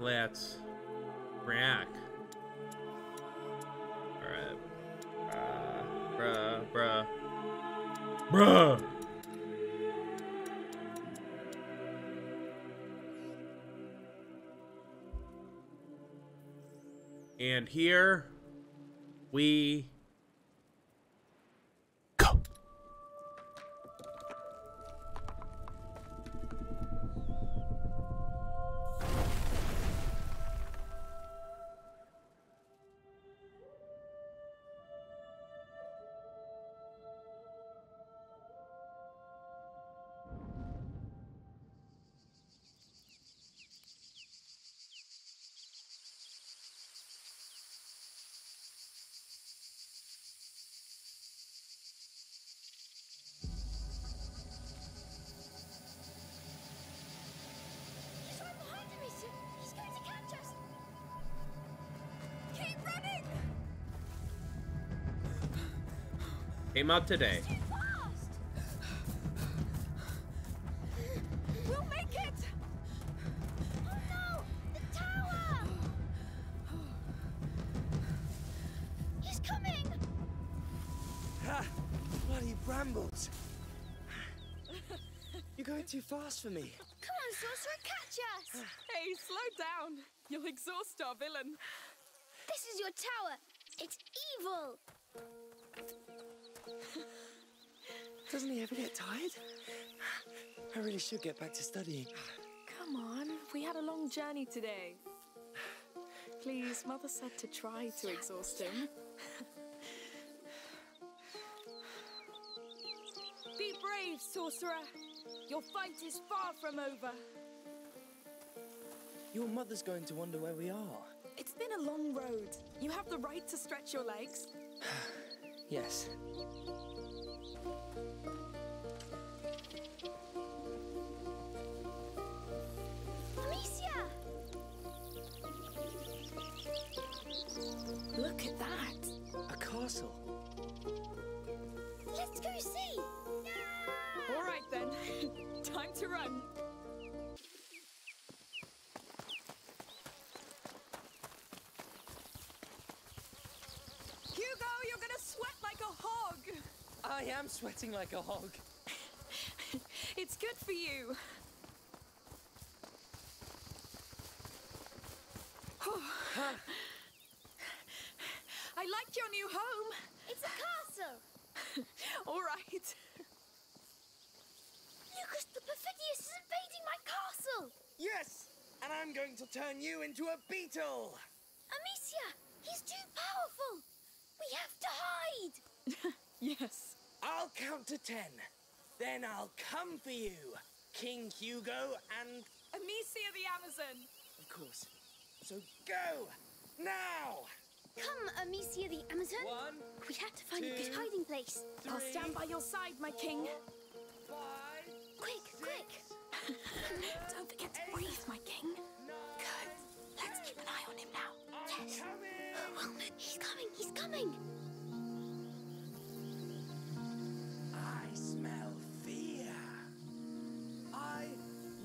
Let's rack. Alright. Bruh. And here we go. Came out today. We'll make it. Oh no, the tower. He's coming. Ha, bloody brambles. You're going too fast for me. Come on, sorcerer, catch us. Hey, slow down. You'll exhaust our villain. This is your tower. It's evil. Doesn't he ever get tired? I really should get back to studying. Come on, we had a long journey today. Please, Mother said to try to exhaust him. Be brave, sorcerer. Your fight is far from over. Your mother's going to wonder where we are. It's been a long road. You have the right to stretch your legs. Yes. Amicia! Look at that. A castle. Let's go see. Yeah! All right then. Time to run. I am sweating like a hog. It's good for you. Oh. Huh. I like your new home. It's a castle. All right. Lucas the Perfidious is invading my castle. Yes, and I'm going to turn you into a beetle. Amicia, he's too powerful. We have to hide. Yes. I'll count to 10. Then I'll come for you, King Hugo and... Amicia the Amazon. Of course. So go, now! Come, Amicia the Amazon. We have to find a good hiding place. I'll stand by your side, my king. Quick. Don't forget to breathe, my king. Good. Let's keep an eye on him now. Yes. Oh, well, he's coming. I smell fear. I,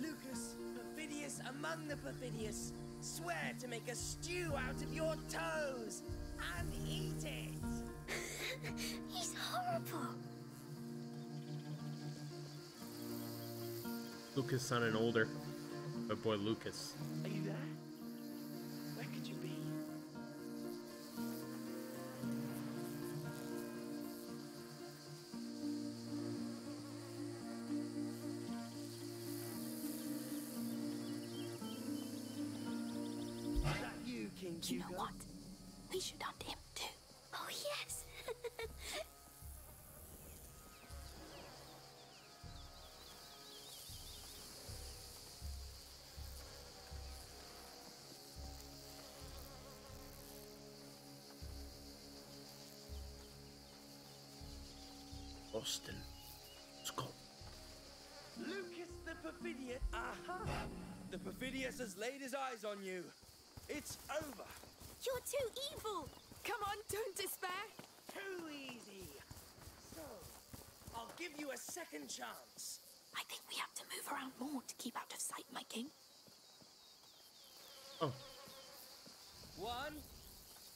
Lucas, perfidious among the perfidious, swear to make a stew out of your toes and eat it. He's horrible. Lucas son and older. My boy Lucas. Are you there? Where could you be? You know what? We should hunt him too. Oh, yes. Austin, let's go. Lucas the Perfidious. Aha! The Perfidious has laid his eyes on you. It's over. You're too evil. Come on, don't despair. Too easy. So, I'll give you a second chance. I think we have to move around more to keep out of sight, my king. Oh,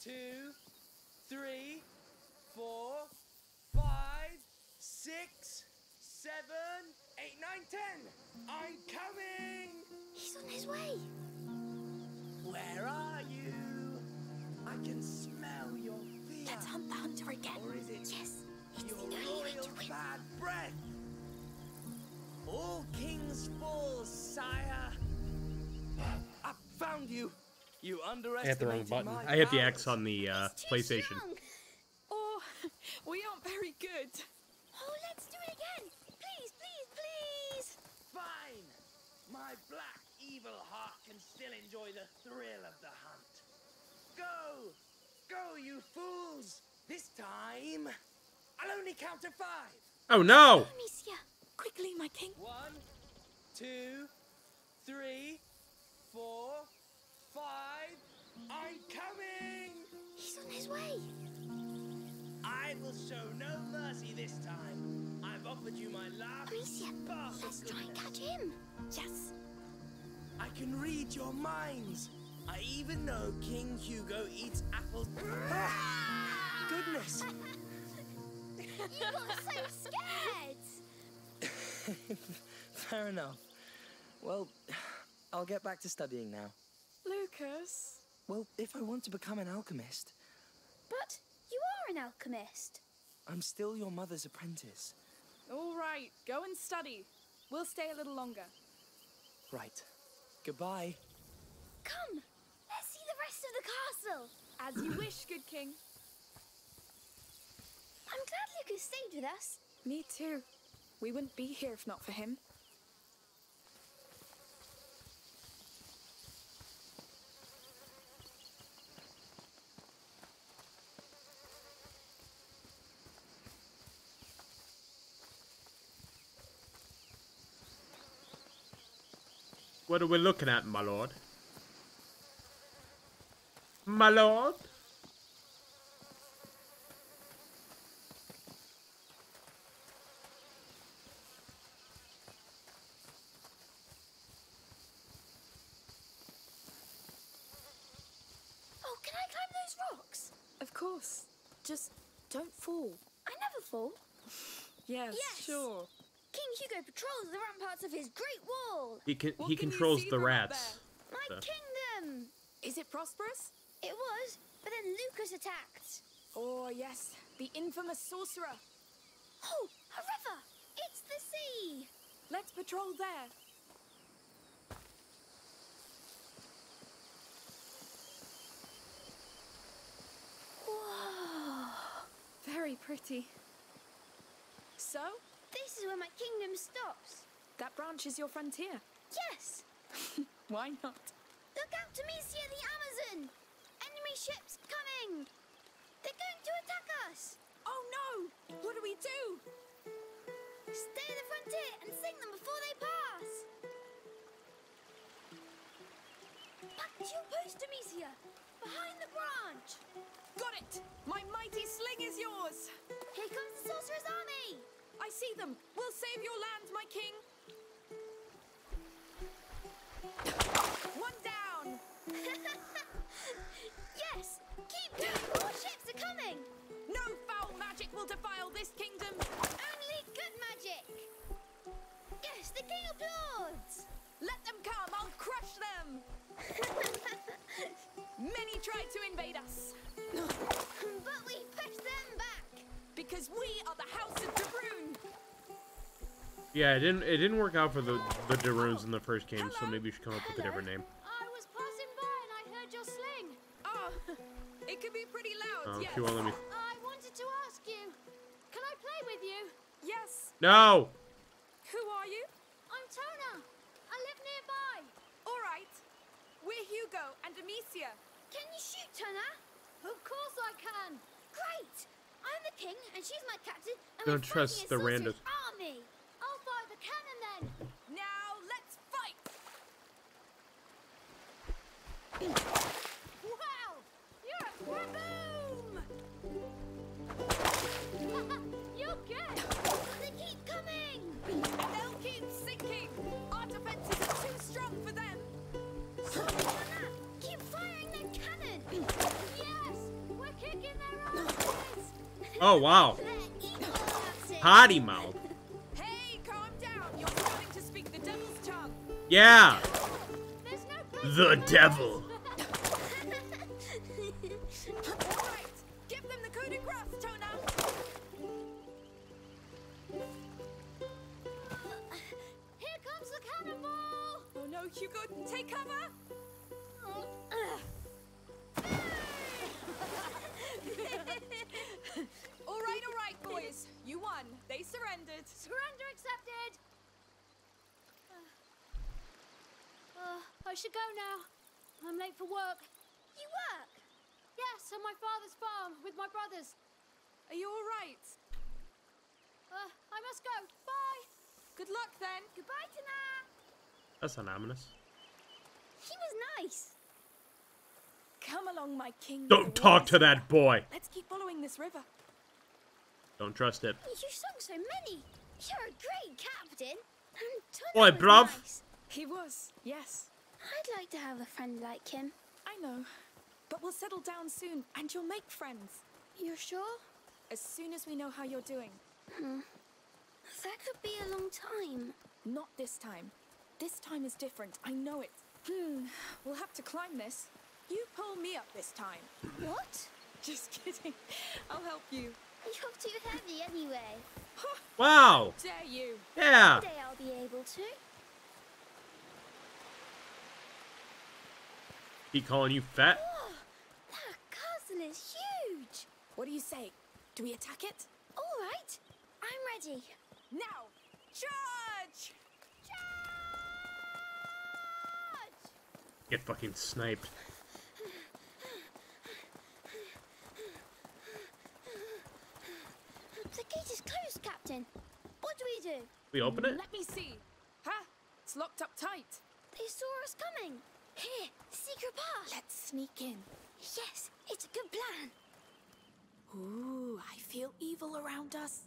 1, 2, 3, 4, 5, 6, 7, 8, 9, 10. I'm coming! He's on his way. Where are you? I can smell your fear. That's Hunt the Hunter again. Or is it? Yes. It's your royal bad breath. All kings fall, sire. I found you. You underestimated. I hit the wrong button. I hit the X on the PlayStation. Strong. Oh, we aren't very good. Oh, let's do it again. Please, please, please. Fine. My black evil heart can still enjoy the thrill of the hunt. Go. Go, you fools. This time, I'll only count to 5. Oh, no. Amicia, quickly, my king. 1, 2, 3, 4, 5. I'm coming. He's on his way. I will show no mercy this time. I've offered you my last. Amicia, let's try and catch him. Yes. I can read your minds. I even know King Hugo eats apples. Ah, goodness. You got so scared. Fair enough. Well, I'll get back to studying now. Lucas? Well, if I want to become an alchemist. But you are an alchemist. I'm still your mother's apprentice. All right, go and study. We'll stay a little longer. Right. Goodbye. Come, let's see the rest of the castle. As you wish, good king. I'm glad Lucas stayed with us. Me too. We wouldn't be here if not for him. What are we looking at, my lord? My lord? Oh, can I climb those rocks? Of course. Just don't fall. I never fall. Yes, sure. King Hugo patrols the ramparts of his great wall. He controls the rats. My kingdom! Is it prosperous? It was, but then Lucas attacked. Oh, yes, the infamous sorcerer. Oh, a river! It's the sea! Let's patrol there. Whoa! Very pretty. So? This is where my kingdom stops. That branch is your frontier? Yes! Why not? Look out, Tamesia the Amazon! Enemy ships coming! They're going to attack us! Oh no! What do we do? Stay at the frontier and sink them before they pass! Back to your post, Tamesia! Behind the branch! Got it! My mighty sling is yours! Here comes the sorcerer's army! I see them! We'll save your land, my king! One down! Yes! Keep going! More ships are coming! No foul magic will defile this kingdom! Only good magic! Yes, the king applauds! Let them come! I'll crush them! Many tried to invade us! But we pushed them back! Because we are the House of Daroon. Yeah, it didn't work out for the Daroons in the first game, so maybe you should come up with a different name. I was passing by and I heard your sling. Oh, it could be pretty loud. Yes. If you won't let me. I wanted to ask you, can I play with you? Yes. No. Who are you? I'm Tona. I live nearby. All right. We're Hugo and Amicia. Can you shoot, Tona? Of course I can. Great. I'm the king, and she's my captain, and don't trust the random army. I'll fire the cannon then. Now let's fight. Wow, you're a kaboom! You're good. They keep coming. They'll keep sinking. Our defenses are too strong for them. Keep firing that cannon. Yes. Oh, wow. Potty mouth. Hey, calm down. You're going to speak the devil's tongue. Yeah. The devil. Hugo, take cover! All right, boys. You won. They surrendered. Surrender accepted! I should go now. I'm late for work. You work? Yes, on my father's farm with my brothers. Are you all right? I must go. Bye! Good luck, then. Goodbye, Tana! That's anonymous. He was nice. Come along, my king. Don't talk to that boy. Let's keep following this river. Don't trust it. You sung so many. You're a great captain. Boy, bruv. Nice. He was, yes. I'd like to have a friend like him. I know, but we'll settle down soon, and you'll make friends. You're sure? As soon as we know how you're doing. That could be a long time. Not this time. This time is different. I know it. We'll have to climb this. You pull me up this time. What? Just kidding. I'll help you. You're too heavy anyway. Wow. Dare you? Yeah. Someday I'll be able to. He calling you fat? Oh, that castle is huge. What do you say? Do we attack it? All right. I'm ready. Now, charge! Get fucking sniped. The gate is closed, Captain. What do? We open it? Let me see. Huh? It's locked up tight. They saw us coming. Here, secret path. Let's sneak in. Yes, it's a good plan. Ooh, I feel evil around us.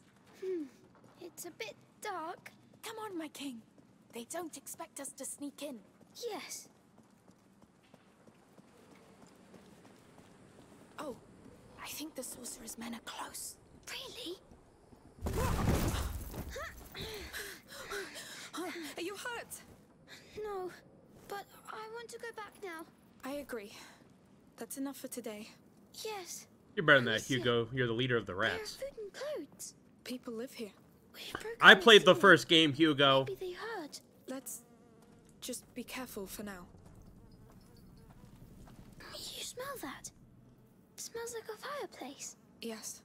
It's a bit dark. Come on, my king. They don't expect us to sneak in. Yes. Oh, I think the sorcerer's men are close. Really? Are you hurt? No, but I want to go back now. I agree. That's enough for today. Yes. You're better than that, Hugo. You're the leader of the rats. There are food and clothes. People live here. I played the first game, Hugo. Maybe they heard. Let's just be careful for now. You smell that? It smells like a fireplace. Yes.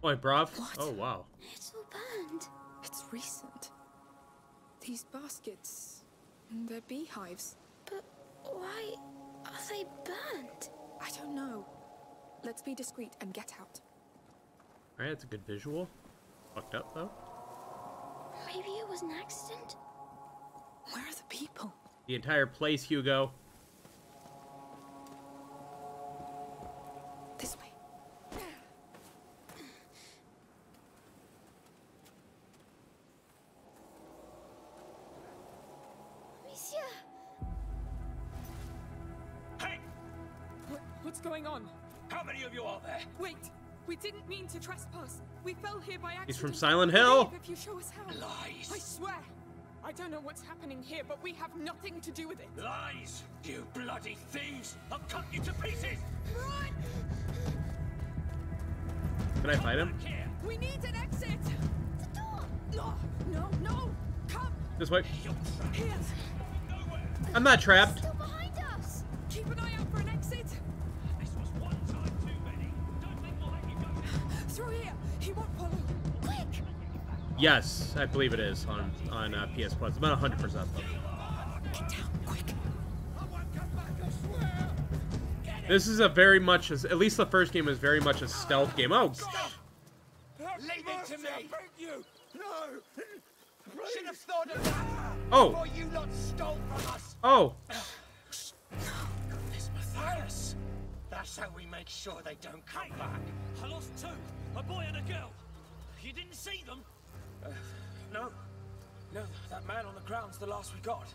Boy, bruv. What? Oh, wow. It's all burned. It's recent. These baskets, they're beehives. But why are they burned? I don't know. Let's be discreet and get out. All right, that's a good visual. Fucked up, though. Maybe it was an accident. Where are the people? The entire place, Hugo. This way. Monsieur. Hey! What's going on? How many of you are there? Wait, we didn't mean to trespass. We fell here by accident. He's from Silent Hill. If you show us how. Lies. I swear. I don't know what's happening here, but we have nothing to do with it. Lies! You bloody thieves! I'll cut you to pieces! Run! Can I fight him? We need an exit! The door! No, no, no! Come! This way. I'm not trapped. Still behind us! Keep an eye out for an exit! This was one time too many. Don't let Mikey go. Through here! He won't follow. Quick! Yes, I believe it is on PS Plus. About 100% though. Get down, quick. This is a very much, at least the first game is very much a stealth game. Oh! Leave it to me! I beg you. No. Should have thought of that. Oh! You lot stole from us. Oh! This Matthias. That's how we make sure they don't come back. I lost two, a boy and a girl. You didn't see them? No, that man on the ground's the last we got.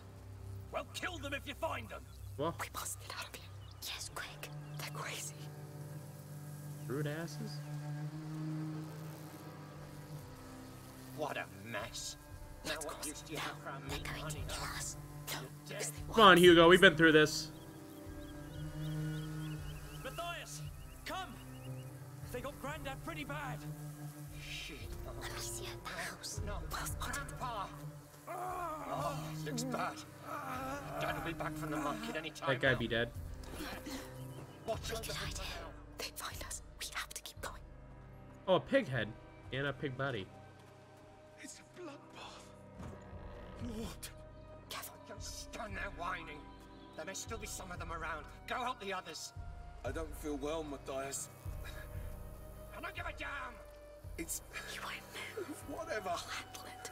Well, kill them if you find them. Well, we must get out of here. Yes, quick. They're crazy. Rude asses? What a mess. Let's go. They're going to kill us. Come on, Hugo. We've been through this. Matthias, come. They got Grandad pretty bad. Shit. Amicia, the house. No, Grandpa. Oh, this looks bad. Dad will be back from the market any time. That guy be dead. What's your idea? They find us. We have to keep going. Oh, a pig head and a pig body. It's a bloodbath. Lord. Stand there whining. There may still be some of them around. Go help the others. I don't feel well, Matthias. I don't give a damn. It's... You won't move. Whatever. I'll handle it.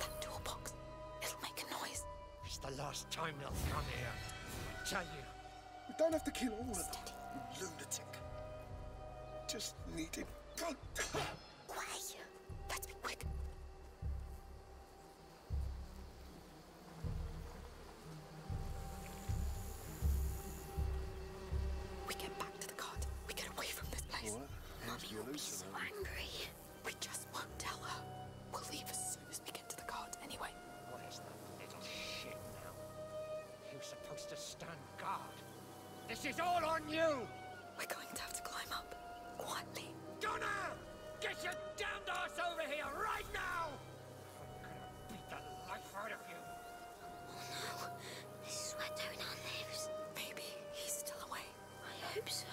That toolbox. It'll make a noise. It's the last time they'll come here. I tell you. We don't have to kill all of them. You lunatic. Just needed... Where are you? Let's be quick. You'll be so angry. We just won't tell her. We'll leave as soon as we get to the guard anyway. What is that little shit now? You're supposed to stand guard. This is all on you! We're going to have to climb up. Quietly. Donna! Get your damned ass over here right now! I'm gonna beat the life out of you. Oh no. This is where Donna lives. Maybe he's still away. I hope so.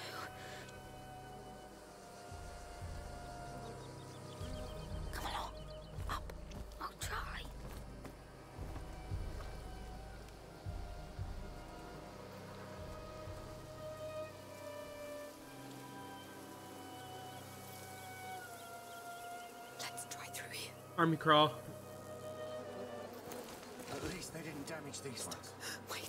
Army crawl. At least they didn't damage these ones. Wait.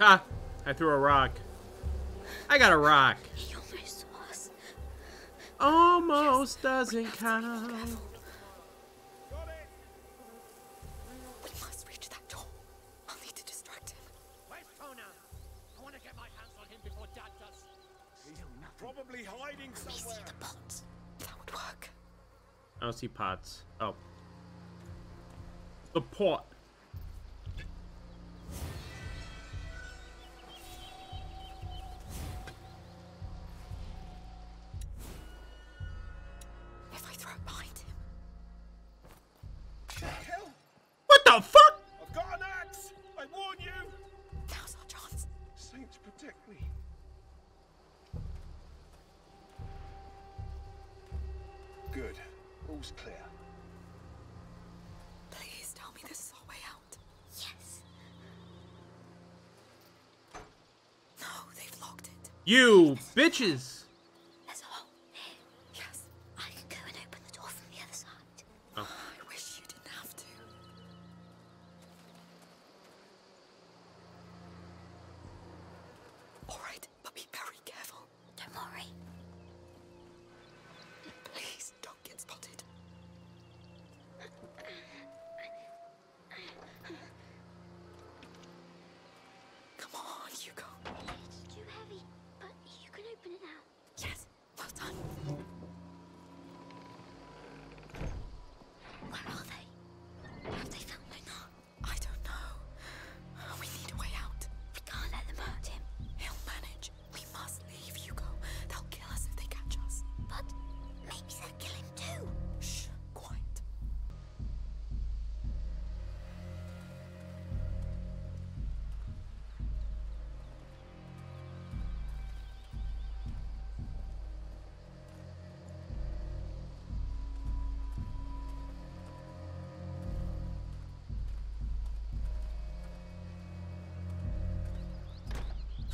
Ha! I threw a rock. I got a rock. He almost saw us. Almost doesn't count. We must reach that door. I'll need to distract him. Where's Conan? I want to get my hands on him before Dad does. He's probably hiding somewhere. I see the pots. That would work. I don't see pots. Oh. The pot. You bitches! There's a hole here. Yes, I can go and open the door from the other side. Oh. I wish you didn't have to. All right, but be very careful. Don't worry. Please don't get spotted. Come on, Hugo. It's too heavy. Open it out.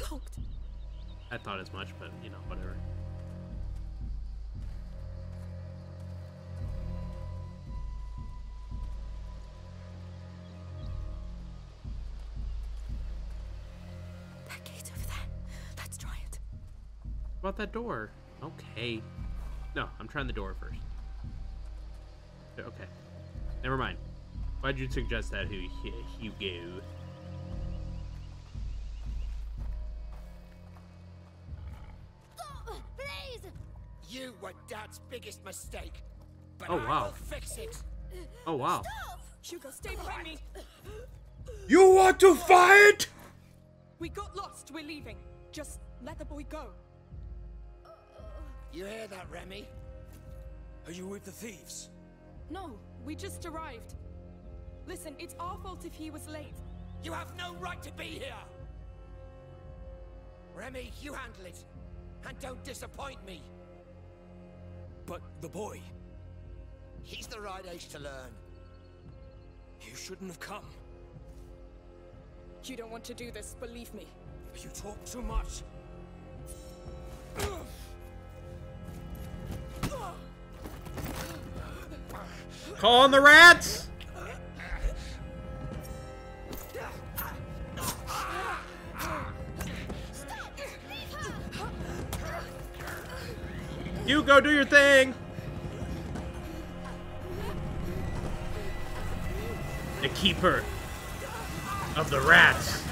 cocked. I thought as much, but you know, whatever. That gate's over there. Let's try it. What about that door? Okay. No, I'm trying the door first. Okay. Never mind. Why'd you suggest that, Hugo? Stop, please! You were Dad's biggest mistake, but I will fix it. Oh wow! Stop! Hugo, stay behind me. You want to fight? We got lost. We're leaving. Just let the boy go. You hear that, Remy? Are you with the thieves? No, we just arrived. Listen, it's our fault if he was late. You have no right to be here! Remy, you handle it. And don't disappoint me. But the boy... He's the right age to learn. You shouldn't have come. You don't want to do this, believe me. You talk too much. Call on the rats! You go do your thing! The keeper of the rats.